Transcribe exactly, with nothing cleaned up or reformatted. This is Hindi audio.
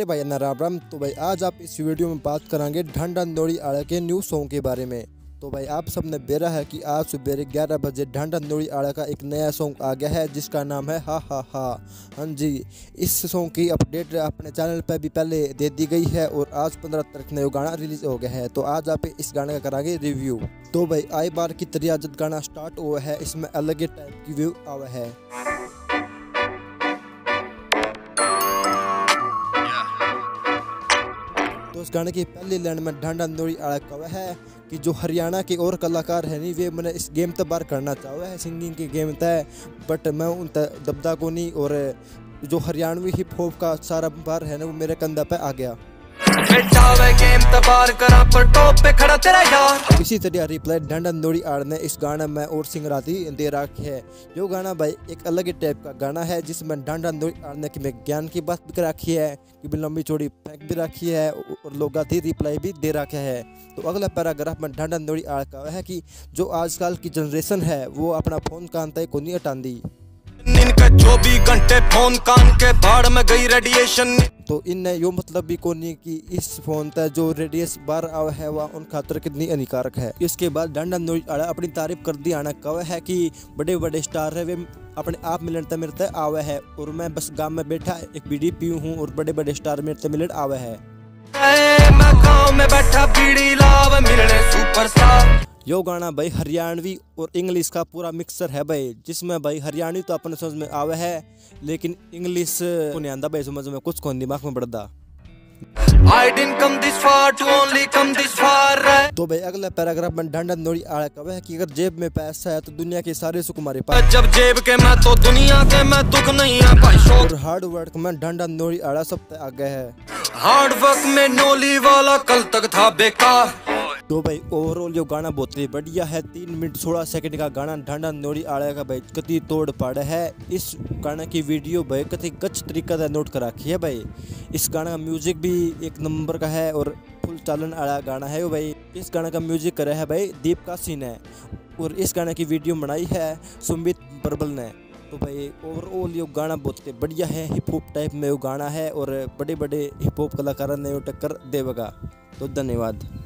अरे भाई नाराब्रम, तो भाई आज आप इस वीडियो में बात कराएंगे ढंडा नोलीवाला के न्यू सॉन्ग के बारे में। तो भाई आप सबने बेरा है कि आज सुबह ग्यारह बजे ढंडा नोलीवाला का एक नया सॉन्ग आ गया है जिसका नाम है हा हा हा। हाँ जी, इस सॉन्ग की अपडेट अपने चैनल पर भी पहले दे दी गई है और आज पंद्रह तारीख में वो गाना रिलीज हो गया है। तो आज आप इस गाने का कराएंगे रिव्यू। तो भाई आई बार की तरह जब गाना स्टार्ट हुआ है इसमें अलग ही टाइप की व्यू आवा है। तो इस गाने की पहली लाइन में ढंडा नोलीवाला कहा है कि जो हरियाणा के और कलाकार हैं नहीं वे मैंने इस गेम तो बार करना चाहे है, सिंगिंग की गेम तय, बट मैं उन दबदा को नहीं और जो हरियाणवी हिप हॉप का सारा भार है ना वो मेरे कंधा पे आ गया। इसी तरह रिप्लाई ढंडा नोलीवाला ने इस गाने में और सिंगराती दे रखी है। जो गाना भाई एक अलग ही टाइप का गाना है जिसमें ढंडा नोलीवाला ने कि ज्ञान की बात भी रखी है, कि लंबी चौड़ी फेंक भी रखी है और लोगा थी रिप्लाई भी दे रखे है। तो अगला पैराग्राफ में ढंडा नोलीवाला का है कि जो आजकल की जनरेशन है वो अपना फोन कान तय को नहीं हटाती, चौबीस घंटे फोन कान के बाढ़ में गई रेडिएशन। तो इनने यो मतलब भी को नहीं कि इस फोन तक जो रेडिएशन बाहर आवा है वह उन खातर कितनी हानिकारक है। इसके बाद ढंडा नोलीवाला अपनी तारीफ कर दी आना कहा है कि बड़े बड़े स्टार है वे अपने आप मिलन तक मेरे तक आवा है और मैं बस गांव में बैठा एक बीड़ी पीऊ हूँ और बड़े बड़े स्टार मेरे तक मिलन आवा है। मैं गांव में बैठा बीड़ी लाव मिलने सुपरस्टार। यो गाना भाई हरियाणवी और इंग्लिश का पूरा मिक्सर है भाई, जिसमें भाई हरियाणवी तो अपने समझ में आवे है लेकिन इंग्लिश को नहीं आता भाई समझ में, कुछ कौन दिमाग में पड़ता। तो भाई अगला पैराग्राफ में ढंडा नोलीवाला कहा है कि अगर जेब में पैसा है तो दुनिया के सारे सुख हमारे पास, जब जेब के मैं तो दुनिया के मैं दुख नहीं है भाई। और हार्ड वर्क में ढंडा नोलीवाला सब तक आगे है। हार्ड वर्क में नोलीवाला कल तक था बेकार। तो भाई ओवरऑल जो गाना बहुत ही बढ़िया है। तीन मिनट सोलह सेकंड का गाना ढंडा नोलीवाला का भाई कति तोड़ पाड़ा है। इस गाना की वीडियो भाई कति गच तरीका से नोट कर रखी है भाई। इस गाना का म्यूजिक भी एक नंबर का है और फुल चालन आला गाना है वो भाई। इस गाना का म्यूजिक करा है भाई दीप कासी ने और इस गाना की वीडियो बनाई है सुमित बर्मल ने। तो भाई ओवरऑल ये गाना बहुत ही बढ़िया है, हिप हॉप टाइप में वो गाना है और बड़े बड़े हिप हॉप कलाकारों ने वो टक्कर देगा। तो धन्यवाद।